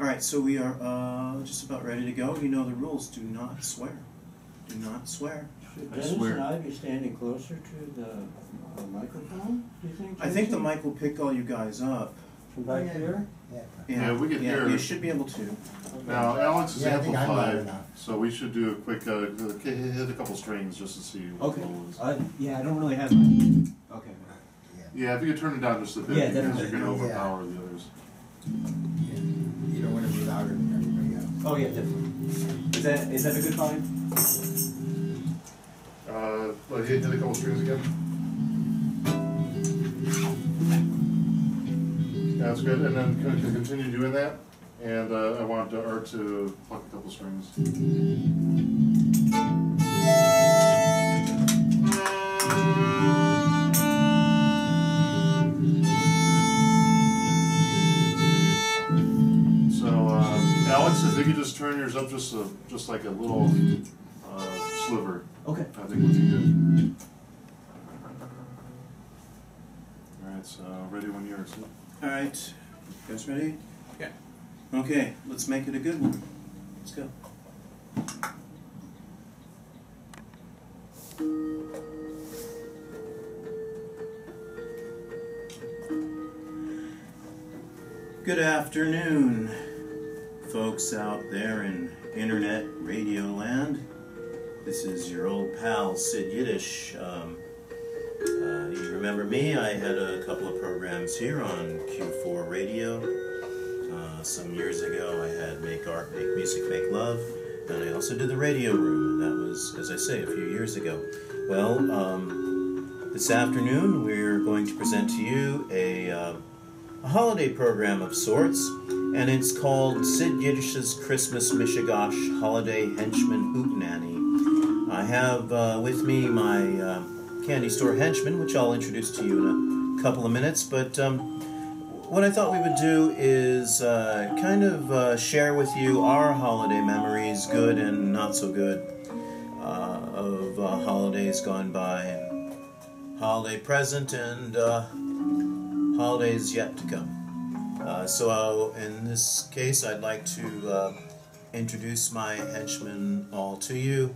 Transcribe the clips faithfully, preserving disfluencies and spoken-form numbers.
All right, so we are uh, just about ready to go. You know the rules. Do not swear. Do not swear. Should Dennis and I be standing closer to the uh, microphone, do you think? I think the mic will pick all you guys up. From back yeah. here? Yeah. Yeah, yeah, we can yeah, hear. You should be able to. Now, Alex is yeah, amplified, so we should do a quick, uh, hit a couple strings just to see what okay. the rule is. Uh, yeah, I don't really have my... Okay. Yeah. yeah, if you could turn it down just a bit, yeah, because you're going to overpower yeah. the others. Yeah. You don't want to be louder than everybody else. Oh, yeah, definitely. Is that, is that a good volume? Uh, well, hit, hit a couple strings again. That's good, and then continue doing that. And uh, I want uh, Art to pluck a couple strings. So, uh, Alex, if you could just turn yours up just a, just like a little uh, sliver. Okay. I think we'll be good. All right, so ready when you're ready. All right, you guys ready? Yeah. Okay, let's make it a good one. Let's go. Good afternoon, folks out there in internet radio land. This is your old pal, Sid Yiddish. Um, Uh, you remember me, I had a couple of programs here on Q four Radio. Uh, some years ago I had Make Art, Make Music, Make Love, and I also did the Radio Room, and that was, as I say, a few years ago. Well, um, this afternoon we're going to present to you a, uh, a holiday program of sorts, and it's called Sid Yiddish's Christmas Mishigosh Holiday Henchman Hootenanny. I have uh, with me my... Uh, Candy Store Henchman, which I'll introduce to you in a couple of minutes, but um, what I thought we would do is uh, kind of uh, share with you our holiday memories, good and not so good, uh, of uh, holidays gone by, and holiday present, and uh, holidays yet to come. Uh, so uh, in this case, I'd like to uh, introduce my henchmen all to you.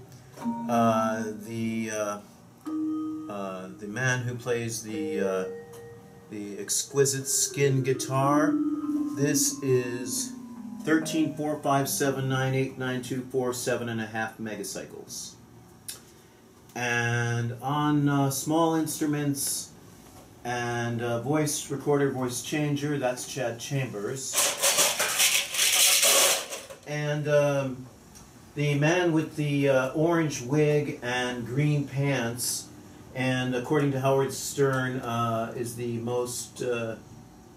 Uh, the... Uh, Uh, the man who plays the uh, the exquisite skin guitar. This is thirteen four five seven nine eight nine two four seven and a half megacycles. And on uh, small instruments and uh, voice recorder, voice changer. That's Chad Chambers. And um, the man with the uh, orange wig and green pants. And according to Howard Stern, uh, is the most uh,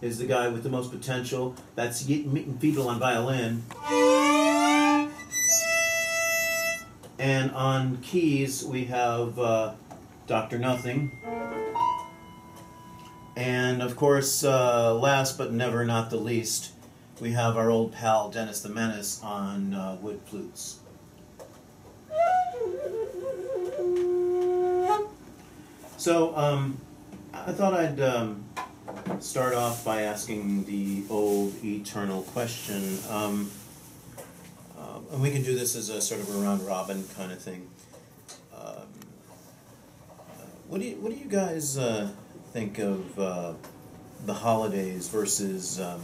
is the guy with the most potential. That's Yitn Mitn Fidl on violin, and on keys we have uh, Doctor Nothing, and of course, uh, last but never not the least, we have our old pal Dennis the Menace on uh, wood flutes. So, um, I thought I'd um, start off by asking the old eternal question, um, uh, and we can do this as a sort of a round-robin kind of thing. Um, uh, what, do you, what do you guys uh, think of uh, the holidays versus, um,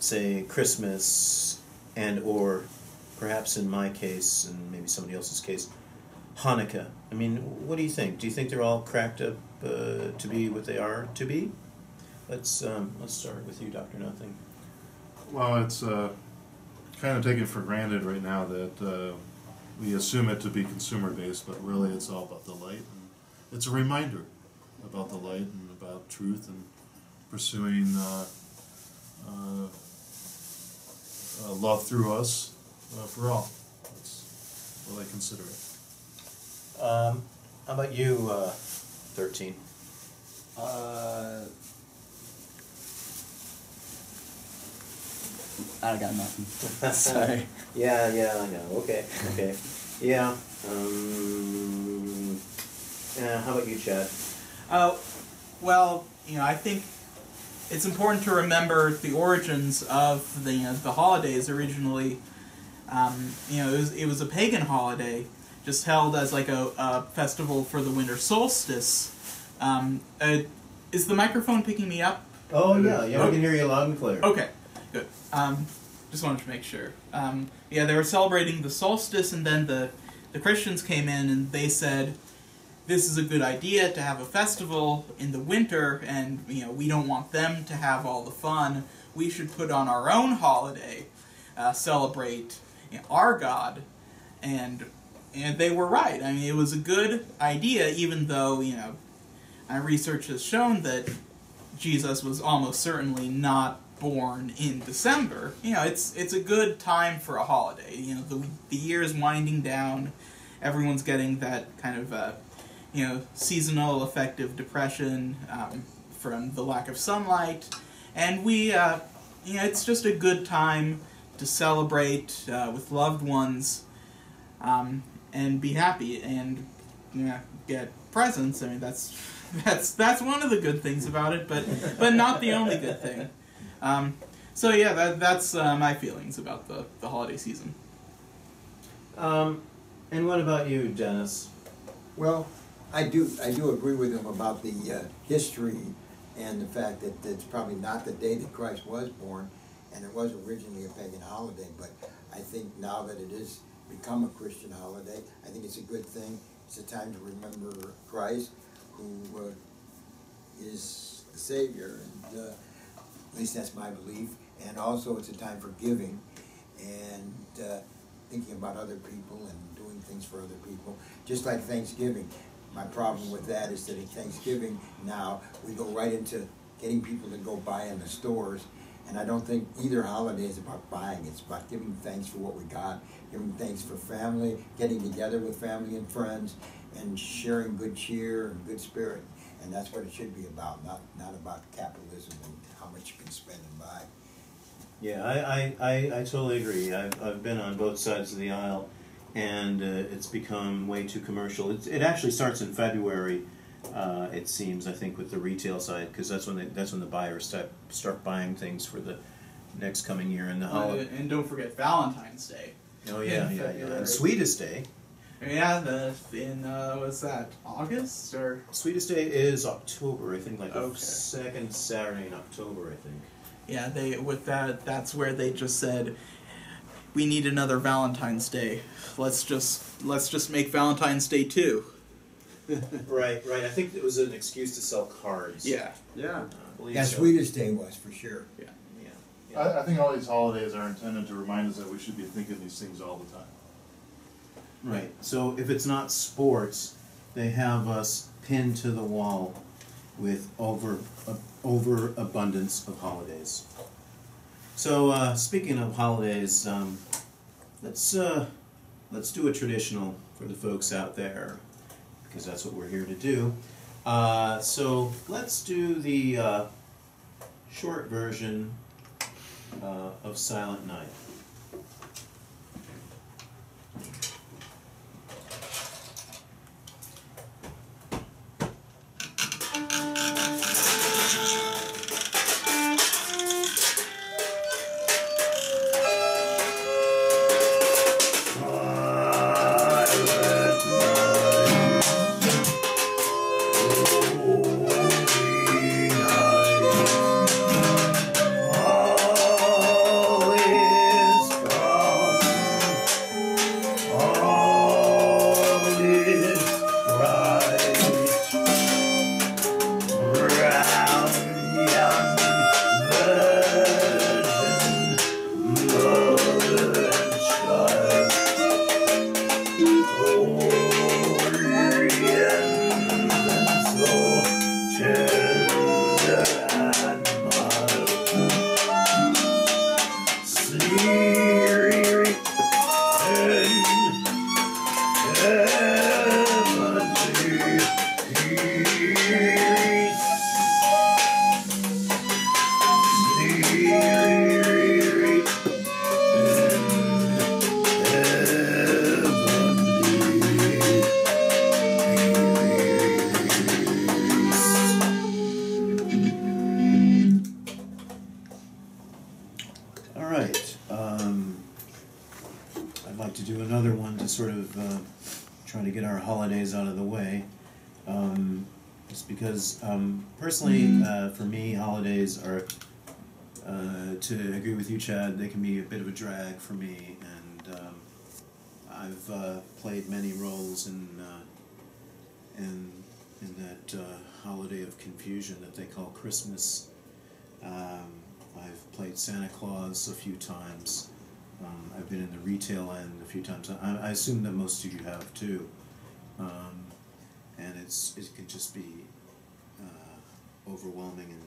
say, Christmas and or, perhaps in my case, and maybe somebody else's case, Hanukkah? I mean, what do you think? Do you think they're all cracked up uh, to be what they are to be? Let's um, let's start with you, Doctor Nothing. Well, it's uh, kind of taken for granted right now that uh, we assume it to be consumer-based, but really it's all about the light. And it's a reminder about the light and about truth and pursuing uh, uh, uh, love through us uh, for all. That's what I consider it. Um, how about you, uh, thirteen? Uh, I got nothing. Sorry. Yeah, yeah, I know. Okay, okay. Yeah. Um, yeah. How about you, Chad? Uh, well, you know, I think it's important to remember the origins of the, you know, the holidays. Originally, um, you know, it was, it was a pagan holiday, just held as like a, a festival for the winter solstice. Um, uh, is the microphone picking me up? Oh yeah, yeah, we can hear you loud and clear. Okay, good. Um, just wanted to make sure. Um, yeah, they were celebrating the solstice, and then the the Christians came in and they said, this is a good idea to have a festival in the winter, and you know, we don't want them to have all the fun. We should put on our own holiday, uh, celebrate, you know, our God, and and they were right. I mean, it was a good idea, even though, you know, our research has shown that Jesus was almost certainly not born in December. You know, it's it's a good time for a holiday. You know, the the year is winding down, everyone's getting that kind of, Uh, you know, seasonal affective depression um, from the lack of sunlight, and we, uh, you know, it's just a good time to celebrate uh, with loved ones, um, and be happy, and you know, get presents. I mean, that's that's that's one of the good things about it, but but not the only good thing. Um, so yeah, that that's uh, my feelings about the the holiday season. Um, and what about you, Dennis? Well, I do, I do agree with him about the uh, history and the fact that it's probably not the day that Christ was born, and it was originally a pagan holiday, but I think now that it has become a Christian holiday, I think it's a good thing. It's a time to remember Christ, who uh, is the Savior, and uh, at least that's my belief, and also it's a time for giving and uh, thinking about other people and doing things for other people, just like Thanksgiving. My problem with that is that at Thanksgiving now, we go right into getting people to go buy in the stores, and I don't think either holiday is about buying. It's about giving thanks for what we got, giving thanks for family, getting together with family and friends, and sharing good cheer and good spirit, and that's what it should be about, not not about capitalism and how much you can spend and buy. Yeah, I, I, I, I totally agree. I've, I've been on both sides of the aisle, and uh, it's become way too commercial. It, it actually starts in February, uh, it seems, I think, with the retail side, because that's when they, that's when the buyers start, start buying things for the next coming year and the holiday. Uh, and don't forget Valentine's Day. Oh yeah, yeah, February. Yeah. And Sweetest Day. Yeah, the in uh, what's that, August or Sweetest Day is October, I think, like okay. The second Saturday in October, I think. Yeah, they with that. That's where they just said, we need another Valentine's Day. Let's just let's just make Valentine's Day too. Right, right. I think it was an excuse to sell cards. Yeah, yeah. Uh, that so. Sweetest Day was for sure. Yeah, yeah. yeah. I, I think all these holidays are intended to remind us that we should be thinking these things all the time. Right. So if it's not sports, they have us pinned to the wall with over uh, overabundance of holidays. So uh, speaking of holidays, um, let's uh, let's do a traditional for the folks out there, because that's what we're here to do. Uh, so let's do the uh, short version uh, of Silent Night. right. Um, I'd like to do another one to sort of uh, try to get our holidays out of the way. Um, just because, um, personally, uh, for me, holidays are, uh, to agree with you, Chad, they can be a bit of a drag for me. And um, I've uh, played many roles in, uh, in, in that uh, holiday of confusion that they call Christmas. Um, I've played Santa Claus a few times. Um, I've been in the retail end a few times. I, I assume that most of you have too. Um, and it's it can just be uh, overwhelming and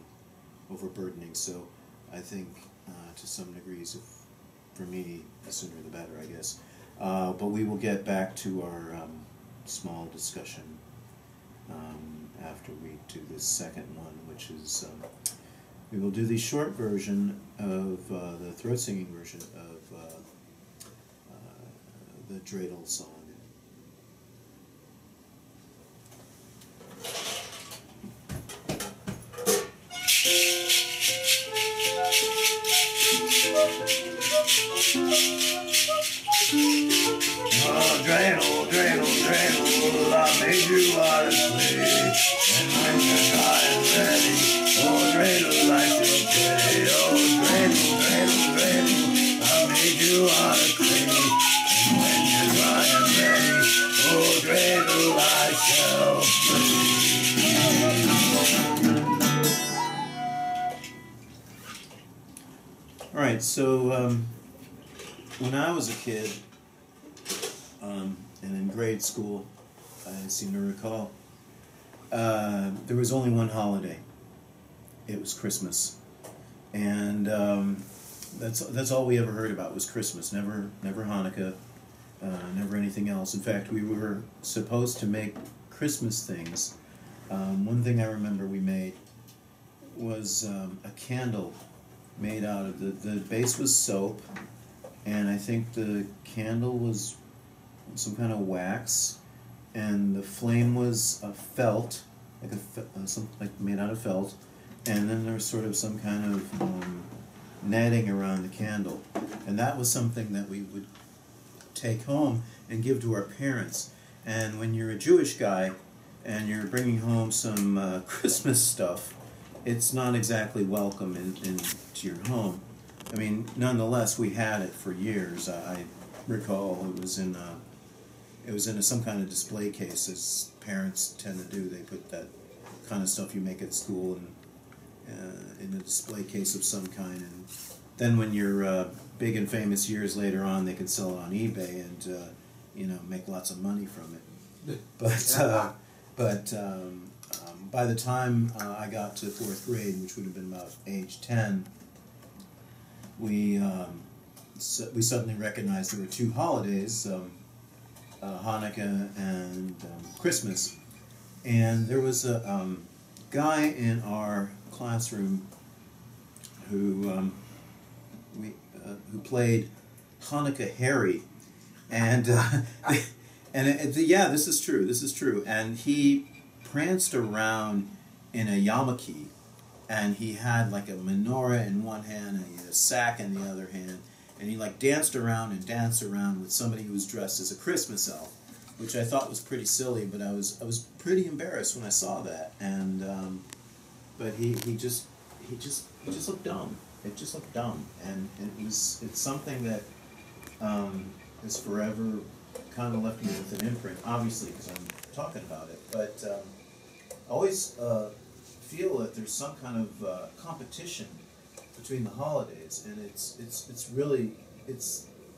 overburdening. So I think uh, to some degrees, if, for me, the sooner the better, I guess. Uh, but we will get back to our um, small discussion um, after we do this second one, which is... Um, we will do the short version of uh, the throat singing version of uh, uh, the dreidel song. Oh, dreidel, dreidel, dreidel, I made you out of clay, and when you're dry and ready, oh, dreidel, like you say, oh, dreidel, dreidel, dreidel, I made you out of clay, and when you're dry and ready, oh, dreidel, I shall play. All right, so um, when I was a kid, Um, and in grade school, I seem to recall, uh, there was only one holiday. It was Christmas, and um, that's that's all we ever heard about was Christmas. Never, never Hanukkah, uh, never anything else. In fact, we were supposed to make Christmas things. Um, one thing I remember we made was um, a candle made out of the the base was soap, and I think the candle was some kind of wax, and the flame was a felt, like a uh, some, like made out of felt, and then there was sort of some kind of um, netting around the candle, and that was something that we would take home and give to our parents. And when you're a Jewish guy and you're bringing home some uh, Christmas stuff, it's not exactly welcome in, in to your home. I mean, nonetheless, we had it for years. I, I recall it was in. Uh, It was in a, some kind of display case, as parents tend to do. They put that kind of stuff you make at school and, uh, in a display case of some kind. And then when you're uh, big and famous years later on, they can sell it on eBay and uh, you know, make lots of money from it. But uh, but um, um, by the time uh, I got to fourth grade, which would have been about age ten, we um, so we suddenly recognized there were two holidays. Um, Uh, Hanukkah and um, Christmas, and there was a um, guy in our classroom who um, we uh, who played Hanukkah Harry, and uh, and it, it, yeah, this is true, this is true, and he pranced around in a yarmulke, and he had like a menorah in one hand and he had a sack in the other hand. And he like danced around and danced around with somebody who was dressed as a Christmas elf, which I thought was pretty silly, but I was I was pretty embarrassed when I saw that. And um, but he, he just he just he just looked dumb. It just looked dumb, and, and it was it's something that um, has forever kind of left me with an imprint, obviously because I'm talking about it. But um, I always uh, feel that there's some kind of uh, competition between the holidays, and it's it's it's really it's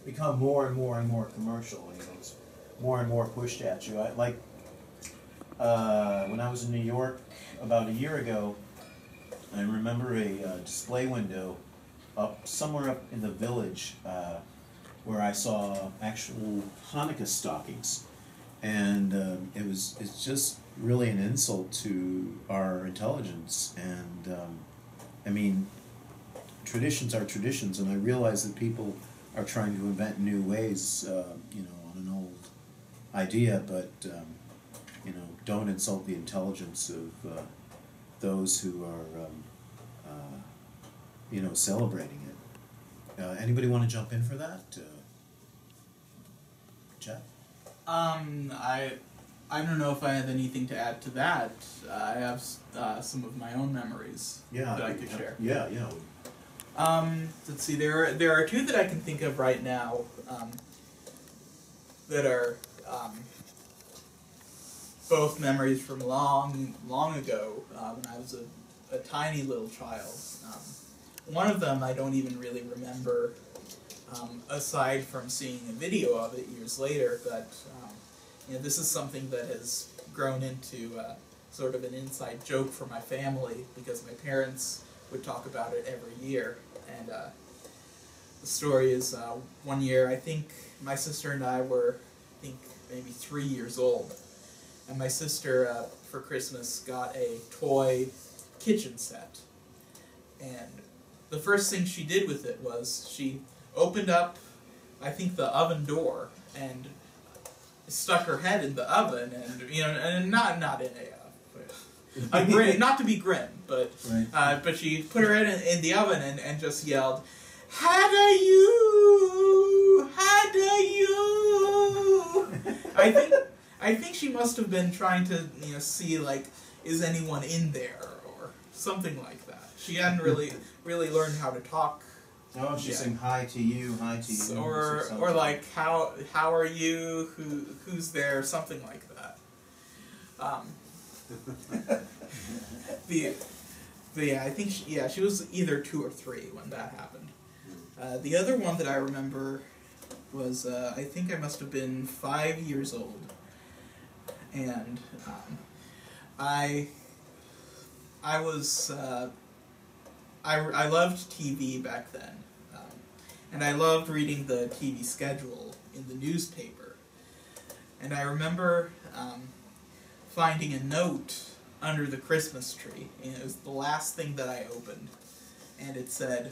become more and more and more commercial. You know, it's more and more pushed at you. I, like uh, when I was in New York about a year ago, I remember a uh, display window up somewhere up in the Village uh, where I saw actual Hanukkah stockings, and um, it was it's just really an insult to our intelligence. And um, I mean. Traditions are traditions, and I realize that people are trying to invent new ways, uh, you know, on an old idea, but, um, you know, don't insult the intelligence of uh, those who are, um, uh, you know, celebrating it. Uh, anybody want to jump in for that? Uh, Chad? Um, I I don't know if I have anything to add to that. Uh, I have uh, some of my own memories yeah, that I could yeah, share. Yeah, yeah. Um, let's see, there are, there are two that I can think of right now um, that are um, both memories from long, long ago uh, when I was a, a tiny little child. Um, one of them I don't even really remember um, aside from seeing a video of it years later, but um, you know, this is something that has grown into uh, sort of an inside joke for my family because my parents would talk about it every year, and uh, the story is uh, one year I think my sister and I were I think maybe three years old, and my sister uh, for Christmas got a toy kitchen set, and the first thing she did with it was she opened up I think the oven door and stuck her head in the oven, and you know, and not not in a A grin, not to be grim, but right. uh, but she put her head in, in the oven and, and just yelled, "Hadda you, Hadda you." I think I think she must have been trying to you know see like is anyone in there or something like that. She hadn't really really learned how to talk. Oh, she's saying hi to you, hi to you, or or, or like how how are you, who who's there, something like that. Um. the, the, yeah, I think she, yeah, she was either two or three when that happened. Uh, the other one that I remember was uh, I think I must have been five years old, and um, I I was uh, I I loved T V back then, um, and I loved reading the T V schedule in the newspaper, and I remember. Um, finding a note under the Christmas tree, and it was the last thing that I opened, and it said,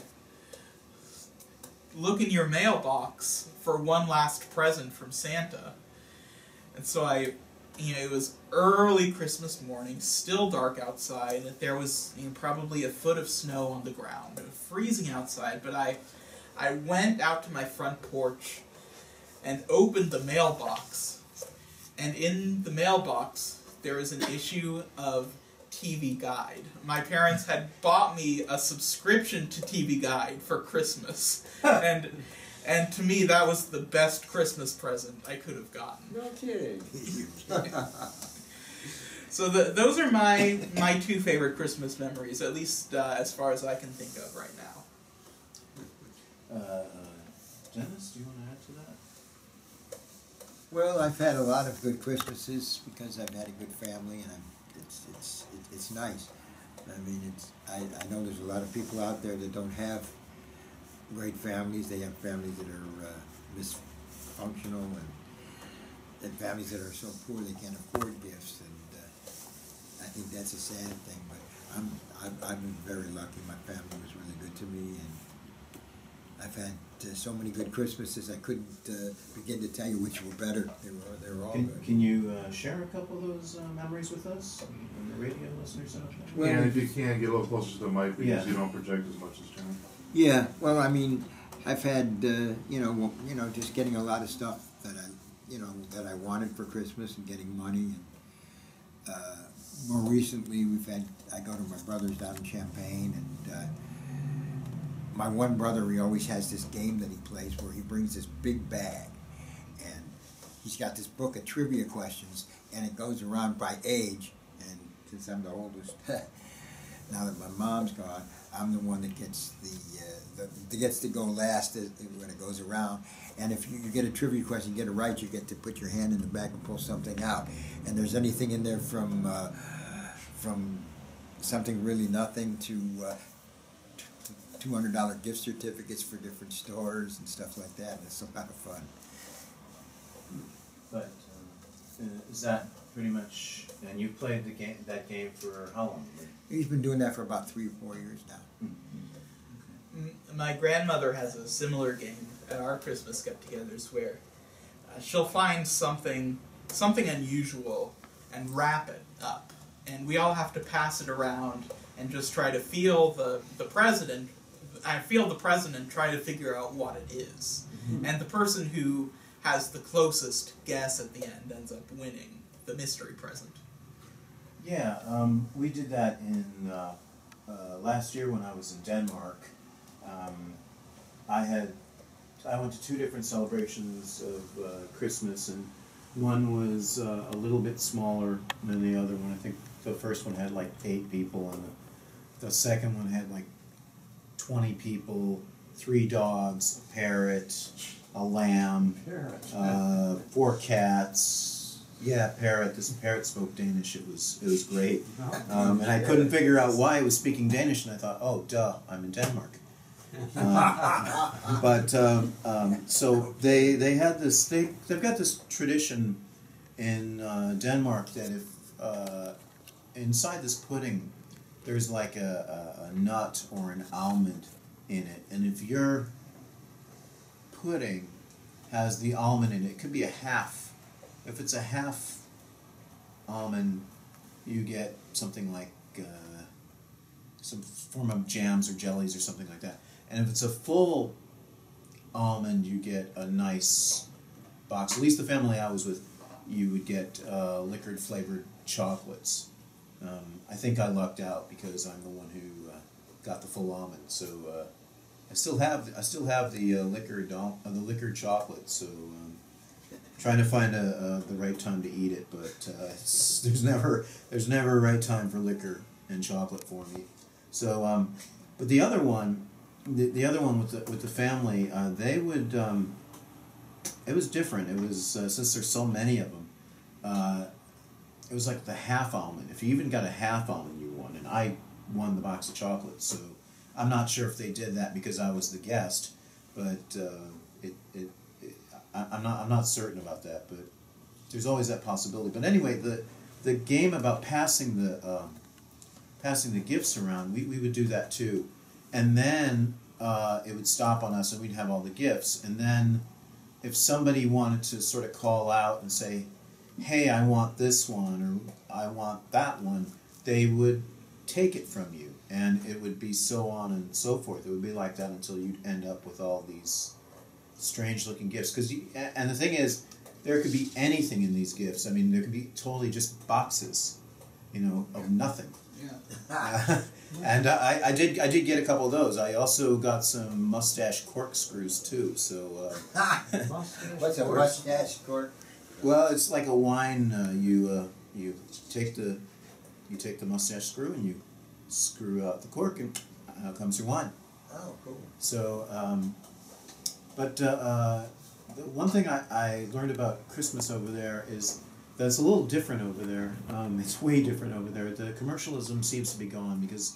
"Look in your mailbox for one last present from Santa." And so I, you know, it was early Christmas morning, still dark outside, and there was you know, probably a foot of snow on the ground, freezing outside, but I, I went out to my front porch and opened the mailbox, and in the mailbox, there was an issue of T V Guide. My parents had bought me a subscription to T V Guide for Christmas, and and to me that was the best Christmas present I could have gotten. No kidding. So the, those are my my two favorite Christmas memories, at least uh, as far as I can think of right now. Uh, Dennis, do you want to add to that? Well, I've had a lot of good Christmases because I've had a good family, and I'm, it's it's it's nice. I mean, it's I, I know there's a lot of people out there that don't have great families. They have families that are uh, dysfunctional, and, and families that are so poor they can't afford gifts. And uh, I think that's a sad thing. But I'm I've, I've been very lucky. My family was really good to me, and I've had uh, so many good Christmases. I couldn't uh, begin to tell you which were better. They were, they were all can, good. Can you uh, share a couple of those uh, memories with us, and the radio listeners out there? Well, yeah, if you can, get a little closer to the mic because yeah. you don't project as much as you can. Yeah. Well, I mean, I've had uh, you know, you know, just getting a lot of stuff that I, you know, that I wanted for Christmas and getting money. And uh, more recently, we've had. I go to my brother's down in Champaign and. Uh, My one brother, he always has this game that he plays where he brings this big bag, and he's got this book of trivia questions, and it goes around by age, and since I'm the oldest, now that my mom's gone, I'm the one that gets the, uh, the that gets to go last when it goes around, and if you, you get a trivia question, you get it right, you get to put your hand in the back and pull something out, and there's anything in there from, uh, from something really nothing to... Uh, two hundred dollar gift certificates for different stores and stuff like that. And it's a lot of fun. But uh, is that pretty much? And you played the game, that game for how long? He's been doing that for about three or four years now. Mm-hmm. Okay. My grandmother has a similar game at our Christmas get-togethers, where uh, she'll find something, something unusual, and wrap it up, and we all have to pass it around and just try to feel the the president. I feel the present and try to figure out what it is. Mm-hmm. And the person who has the closest guess at the end ends up winning the mystery present. Yeah, um, we did that in uh, uh, last year when I was in Denmark. Um, I had I went to two different celebrations of uh, Christmas, and one was uh, a little bit smaller than the other one. I think the first one had like eight people, and the, the second one had like twenty people, three dogs, a parrot, a lamb, uh, four cats. Yeah, parrot. This parrot spoke Danish. It was it was great, um, and I couldn't figure out why it was speaking Danish. And I thought, oh, duh, I'm in Denmark. Uh, but um, um, so they they had this. They they've got this tradition in uh, Denmark that if uh, inside this pudding there's like a, a, a nut or an almond in it, and if your pudding has the almond in it, it could be a half. If it's a half almond, you get something like uh, some form of jams or jellies or something like that. And if it's a full almond, you get a nice box. At least the family I was with, you would get uh, liquored flavored chocolates. Um, I think I lucked out because I'm the one who uh, got the full almond. So uh, I still have I still have the uh, liquored uh, the liquored chocolate. So. Um, Trying to find a, uh, the right time to eat it, but uh, it's, there's never there's never a right time for liquor and chocolate for me. So, um, but the other one, the, the other one with the with the family, uh, they would. Um, it was different. It was uh, since there's so many of them. Uh, it was like the half almond. If you even got a half almond, you won, and I won the box of chocolate. So, I'm not sure if they did that because I was the guest, but uh, it it. I'm not. I'm not certain about that, but there's always that possibility. But anyway, the the game about passing the um, passing the gifts around, we, we would do that too, and then uh, it would stop on us, and we'd have all the gifts. And then if somebody wanted to sort of call out and say, "Hey, I want this one," or "I want that one," they would take it from you, and it would be so on and so forth. It would be like that until you'd end up with all these strange-looking gifts, because and the thing is, there could be anything in these gifts. I mean, there could be totally just boxes, you know, of nothing. Yeah. Uh, and I, I did, I did get a couple of those. I also got some mustache corkscrews too. So. Uh, What's a mustache cork? Well, it's like a wine. Uh, you, uh, you take the, you take the mustache screw and you screw out the cork, and out comes your wine. Oh, cool. So. Um, But uh, uh, the one thing I, I learned about Christmas over there is that it's a little different over there. Um, it's way different over there. The commercialism seems to be gone because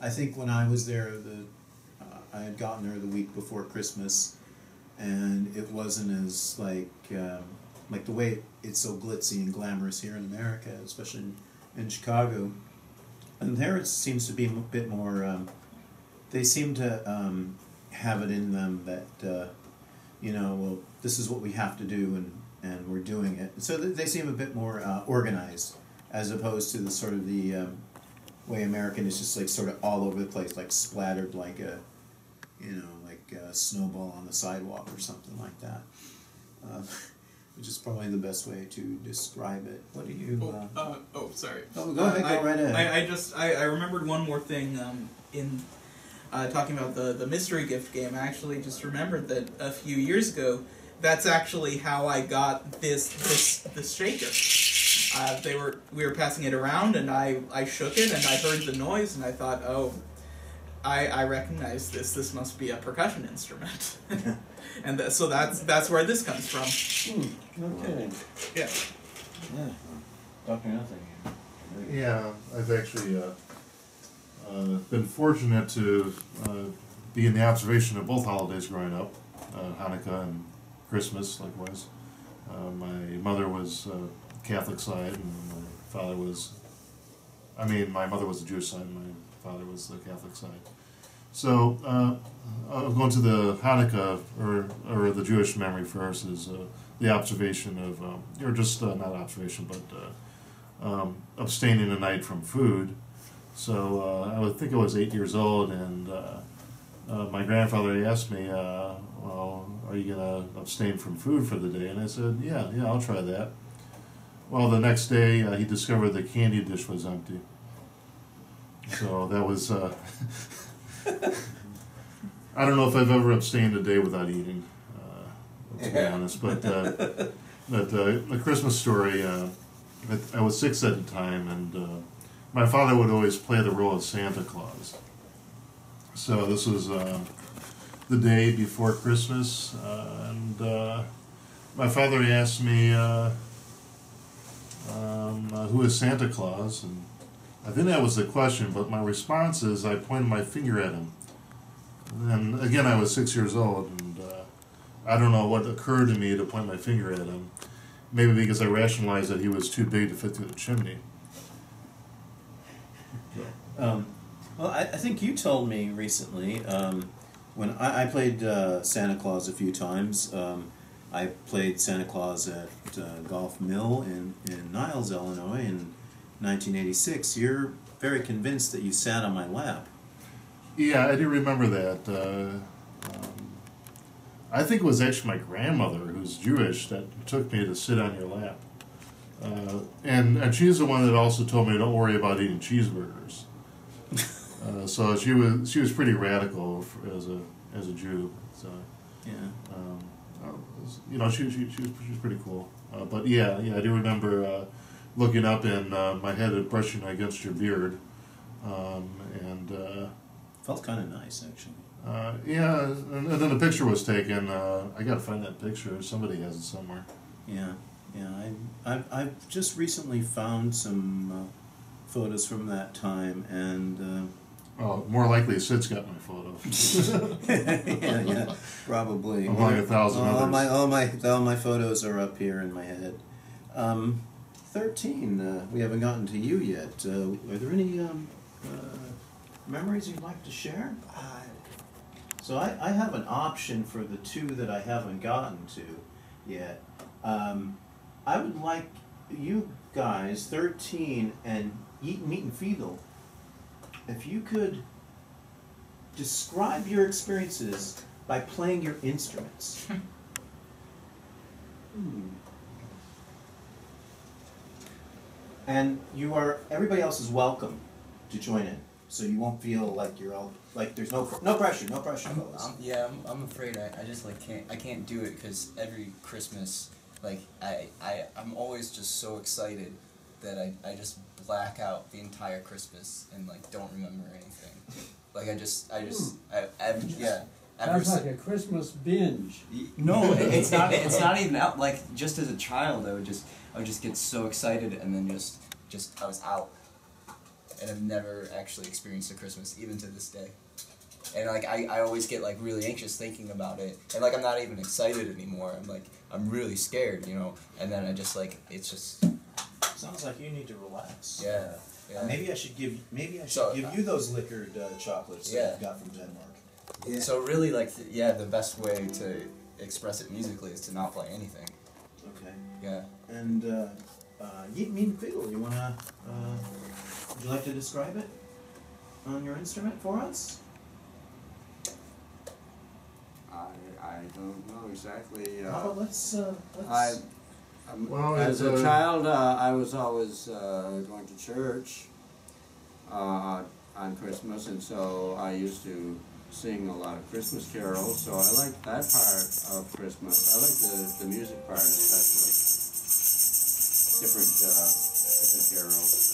I think when I was there, the uh, I had gotten there the week before Christmas, and it wasn't as like um, like the way it, it's so glitzy and glamorous here in America, especially in, in Chicago. And there it seems to be a bit more. Um, they seem to um, have it in them that. Uh, you know, well, this is what we have to do, and, and we're doing it. So they seem a bit more uh, organized, as opposed to the sort of the um, way American is just like sort of all over the place, like splattered like a, you know, like a snowball on the sidewalk or something like that, uh, which is probably the best way to describe it. What do you... Uh, oh, uh, oh, sorry. Oh, go ahead, uh, go I, right in. I, I just, I, I remembered one more thing um, in... Uh, talking about the, the mystery gift game, I actually just remembered that a few years ago, that's actually how I got this this, this shaker. Uh, they were we were passing it around, and I, I shook it, and I heard the noise, and I thought, oh, I I recognize this. This must be a percussion instrument, and th so that's that's where this comes from. Hmm, okay. Yeah. Yeah. Doctor Nothing. Yeah, I've actually. Uh... Uh, been fortunate to uh, be in the observation of both holidays growing up, uh, Hanukkah and Christmas, likewise. Uh, my mother was uh, Catholic side, and my father was, I mean, my mother was the Jewish side, and my father was the Catholic side. So, uh, I'll go into the Hanukkah, or, or the Jewish memory first, is uh, the observation of, um, or just uh, not observation, but uh, um, abstaining a night from food. So uh, I would think I was eight years old, and uh, uh, my grandfather asked me, uh, well, are you going to abstain from food for the day? And I said, yeah, yeah, I'll try that. Well, the next day uh, he discovered the candy dish was empty. So that was, uh, I don't know if I've ever abstained a day without eating, uh, to be honest. But uh, but uh, the Christmas story, uh, I was six at the time, and uh, my father would always play the role of Santa Claus. So this was uh, the day before Christmas, uh, and uh, my father asked me, uh, um, uh, who is Santa Claus? And I think that was the question, but my response is I pointed my finger at him. And then, again, I was six years old, and uh, I don't know what occurred to me to point my finger at him. Maybe because I rationalized that he was too big to fit through the chimney. So. Um, well, I, I think you told me recently, um, when I, I played uh, Santa Claus a few times. Um, I played Santa Claus at uh, Golf Mill in, in Niles, Illinois, and nineteen eighty-six, you're very convinced that you sat on my lap. Yeah, I do remember that. Uh, um, I think it was actually my grandmother, who's Jewish, that took me to sit on your lap. Uh, and, and she's the one that also told me don't worry about eating cheeseburgers. uh, so she was she was pretty radical for, as a as a Jew. So yeah, um, was, you know she she she was, she was pretty cool. Uh, but yeah, yeah, I do remember. Uh, looking up and uh, my head brushing against your beard, um, and uh, felt kind of nice, actually. Uh, yeah, and, and then the picture was taken. Uh, I gotta find that picture. Somebody has it somewhere. Yeah, yeah. I I've, I've just recently found some uh, photos from that time, and uh, oh, more likely Sid's got my photo. yeah, yeah, probably. Among yeah. a thousand all others. All my all my all my photos are up here in my head. Um, Thirteen. Uh, we haven't gotten to you yet. Uh, are there any um, uh, memories you'd like to share? God. So I, I have an option for the two that I haven't gotten to yet. Um, I would like you guys, thirteen and Yitn Mitn Fidl, if you could describe your experiences by playing your instruments. Hmm. And you are, everybody else is welcome to join in, so you won't feel like you're all, like there's no no pressure, no pressure. I'm, I'm, yeah, I'm, I'm afraid I, I just like can't, I can't do it because every Christmas, like I, I, I'm always just so excited that I, I just black out the entire Christmas and like don't remember anything. Like I just, I just, I, I yeah. That's like a Christmas binge. No, it's not. It's not even out. Like just as a child, I would just, I would just get so excited, and then just, just I was out, and I've never actually experienced a Christmas, even to this day. And like I, I always get like really anxious thinking about it, and like I'm not even excited anymore. I'm like I'm really scared, you know. And then I just like it's just. Sounds like you need to relax. Yeah. yeah. Maybe I should give. Maybe I should so, give uh, you those liquored uh, chocolates yeah. that you got from Denmark. Yeah. So really, like, th yeah, the best way to express it musically is to not play anything. Okay. Yeah. And uh, uh, Yitn Mitn Fidl, you wanna? Uh, would you like to describe it on your instrument for us? I I don't know exactly. Uh, How about let's uh, let's. I, I'm, well, as a, a child, uh, I was always uh, going to church uh, on Christmas, and so I used to. Sing a lot of Christmas carols, so I like that part of Christmas. I like the, the music part especially. Different, uh, different carols.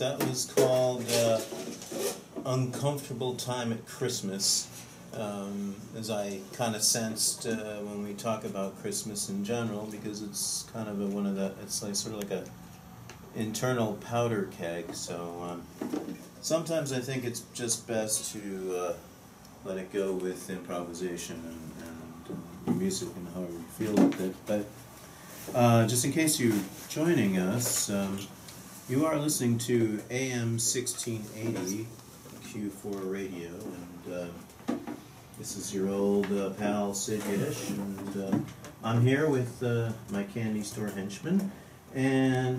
That was called uh, Uncomfortable Time at Christmas, um, as I kind of sensed uh, when we talk about Christmas in general, because it's kind of a, one of the, it's like sort of like a internal powder keg, so um, sometimes I think it's just best to uh, let it go with improvisation and, and uh, music and however you feel with it, but uh, just in case you're joining us, um, you are listening to A M sixteen eighty Q four Radio, and uh, this is your old uh, pal Sid Yiddish, and uh, I'm here with uh, my candy store henchman, and